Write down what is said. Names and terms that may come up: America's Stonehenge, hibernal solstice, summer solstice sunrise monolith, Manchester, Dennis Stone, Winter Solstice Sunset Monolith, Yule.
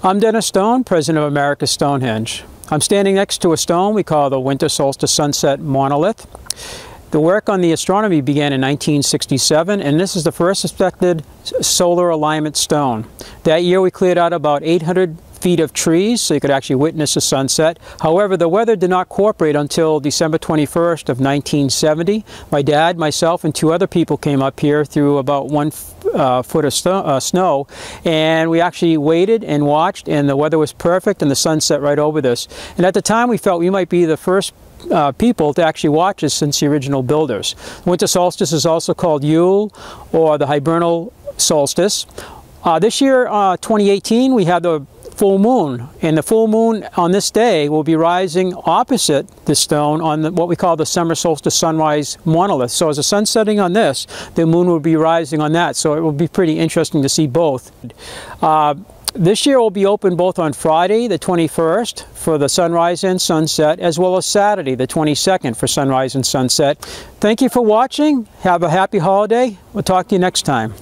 I'm Dennis Stone, president of America's Stonehenge. I'm standing next to a stone we call the Winter Solstice Sunset Monolith. The work on the astronomy began in 1967, and this is the first suspected solar alignment stone. That year we cleared out about 800 feet of trees, so you could actually witness the sunset. However, the weather did not cooperate until December 21st of 1970. My dad, myself, and two other people came up here through about 1 foot of snow, and we actually waited and watched, and the weather was perfect and the sun set right over this. And at the time we felt we might be the first people to actually watch this since the original builders. Winter solstice is also called Yule or the hibernal solstice. This year, 2018, we had the full moon, and the full moon on this day will be rising opposite the stone on what we call the summer solstice sunrise monolith. So as the sun's setting on this, the moon will be rising on that, so it will be pretty interesting to see both. This year will be open both on Friday the 21st for the sunrise and sunset, as well as Saturday the 22nd for sunrise and sunset. Thank you for watching. Have a happy holiday. We'll talk to you next time.